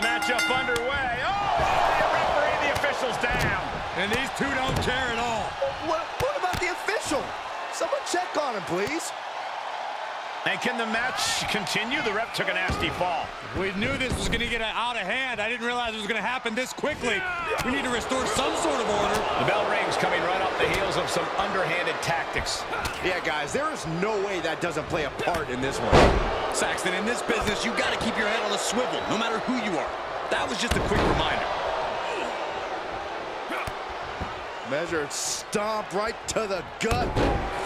the matchup underway. Oh, the referee, the official's down. And these two don't care at all. What about the official? Someone check on him, please. And can the match continue? The ref took a nasty fall. We knew this was going to get out of hand. I didn't realize it was going to happen this quickly. We need to restore some sort of order. The bell rings, coming right off the heels of some underhanded tactics. Yeah, guys, there is no way that doesn't play a part in this one. Saxton, in this business, you've got to keep your head on a swivel, no matter who you are. That was just a quick reminder. Measured stomp right to the gut.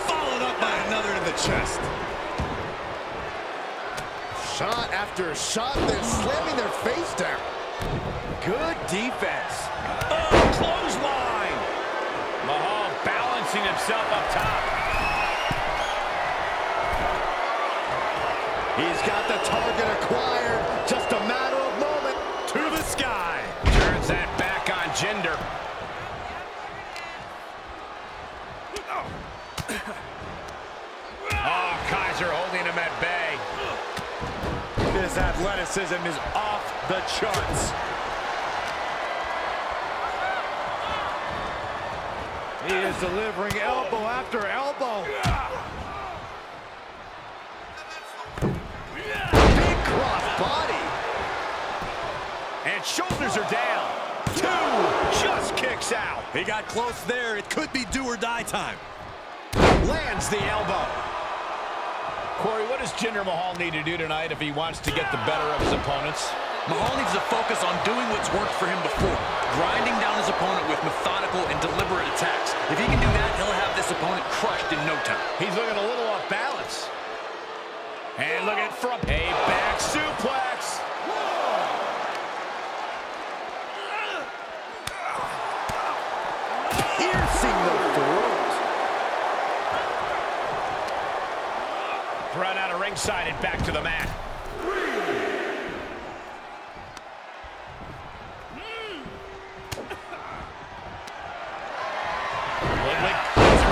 Followed up by another to the chest. Shot after shot, they're slamming their face down. Good defense. Oh, clothesline. Mahal balancing himself up top. He's got the target acquired. Just a matter of moment. To the sky. Turns that back on Jinder. Oh, Kaiser holding him at bay. His athleticism is off the charts. He is delivering elbow after elbow. Big cross body. And shoulders are down. Two, just kicks out. He got close there. It could be do or die time. Lands the elbow. Corey, what does Jinder Mahal need to do tonight if he wants to get the better of his opponents? Mahal needs to focus on doing what's worked for him before, grinding down his opponent with methodical and deliberate attacks. If he can do that, he'll have this opponent crushed in no time. He's looking a little off balance. And looking for a back suplex. Piercing the throat. Run out of ringside and back to the mat. Ludwig Kaiser.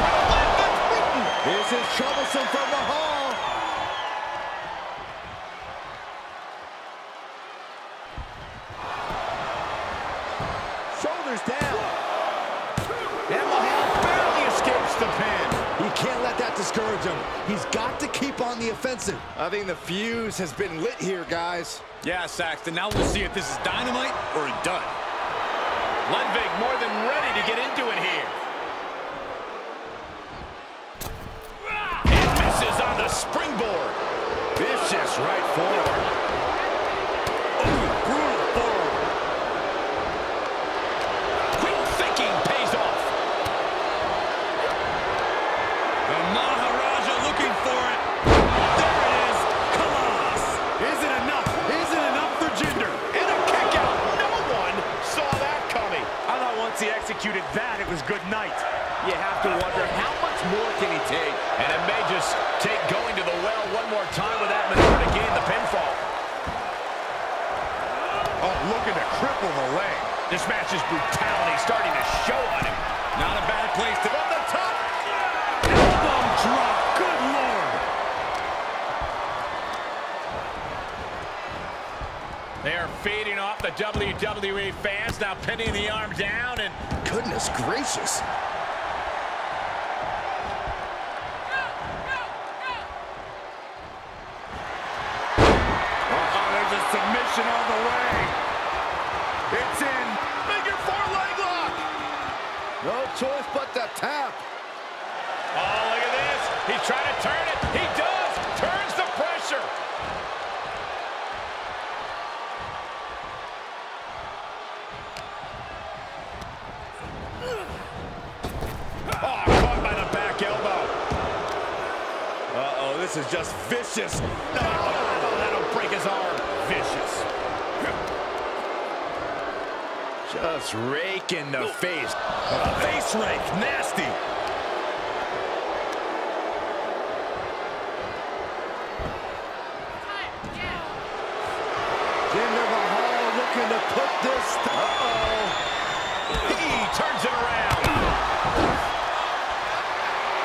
This is troublesome for Mahal. Shoulders down. And Mahal barely escapes the pin. He can't let that discourage him. He's got to keep on the offensive. I think the fuse has been lit here, guys. Yeah, Saxton, now we'll see if this is dynamite or a dud. Ludwig more than ready to get into it here. And misses on the springboard. Vicious right forward. Ooh, brutal forward. Quick thinking pays off. The Maharaja looking for it. There it is. Colossus. Is it enough? Is it enough for Jinder? And a kick out. No one saw that coming. I thought once he executed that, it was good night. You have to wonder, how much more can he take? And it may just take going to the well one more time with that maneuver to gain the pinfall. Oh, looking to cripple the leg. This match's brutality starting to show on him. Not a bad place to go. The top. Drop. Good Lord. They are feeding off the WWE fans, now pinning the arm down and... Goodness gracious. Go. Oh, there's a submission on the way. It's in. Figure four leg lock. No choice but to tap. Oh, look at this. He's trying to turn it. He does. Turns the pressure. Oh, caught by the back elbow. Uh-oh, this is just vicious. No, oh, that'll break his arm. Vicious. Just raking the face. A face rake. Nasty. To put this... Uh-oh. He turns it around.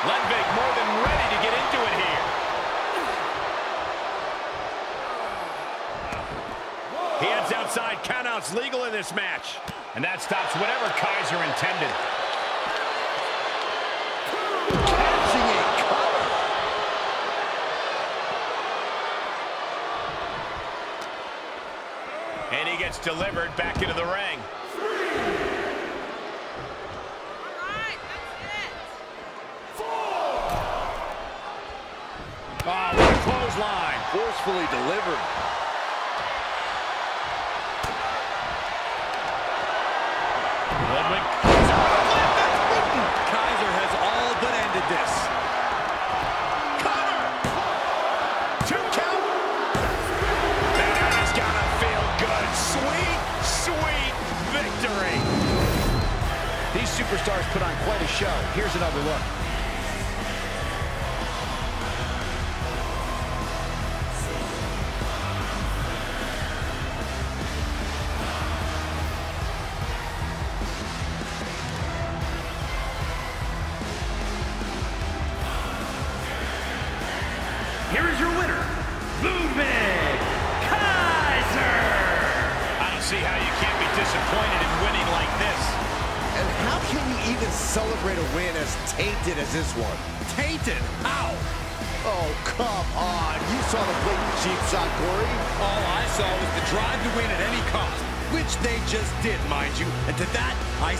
Ludwig more than ready to get into it here. He heads outside. this match. And that stops whatever Kaiser intended. Catching a cover. And he gets delivered back into the ring. Line forcefully delivered. Ludwig Kaiser has all but ended this. Cover. Two count. That is gonna feel good. Sweet, sweet victory. These superstars put on quite a show. Here's another look. Here is your winner, Ludwig Kaiser! I don't see how you can't be disappointed in winning like this. And how can you even celebrate a win as tainted as this one? Tainted? How? Oh, come on. You saw the blatant cheap shot, Corey. All I saw was the drive to win at any cost, which they just did, mind you. And to that, I